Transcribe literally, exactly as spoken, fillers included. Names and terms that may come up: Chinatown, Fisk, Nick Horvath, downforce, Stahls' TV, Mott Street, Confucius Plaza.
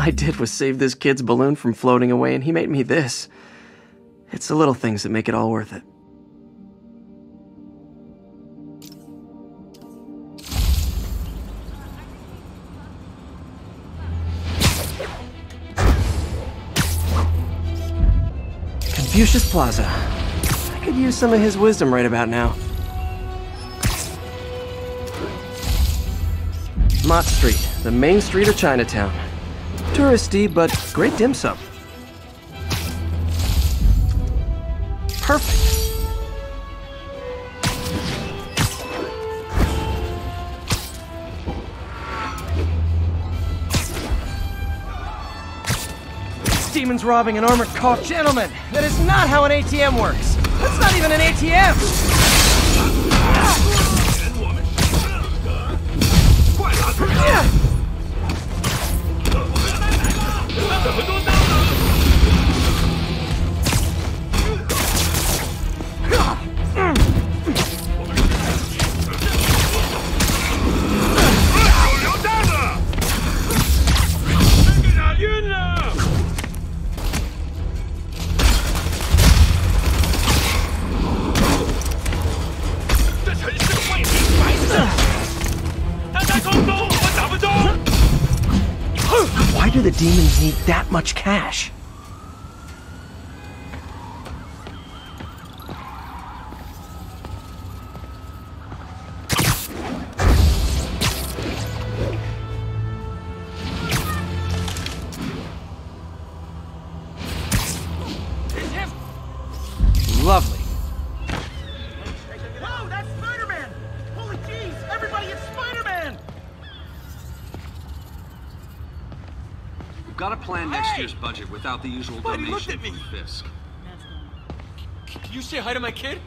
all I did was save this kid's balloon from floating away, and he made me this. It's the little things that make it all worth it. Confucius Plaza. I could use some of his wisdom right about now. Mott Street, the main street of Chinatown. Touristy, but great dim sum. Perfect. Demons robbing an armored car. Gentlemen, that is not how an A T M works. That's not even an A T M. Why do the demons need that much cash? Lovely. Whoa, that's Spider-Man! Holy jeez, everybody, it's Spider-Man! We've got to plan next hey! year's budget without the usual Why donation from Fisk. You say hi to my kid?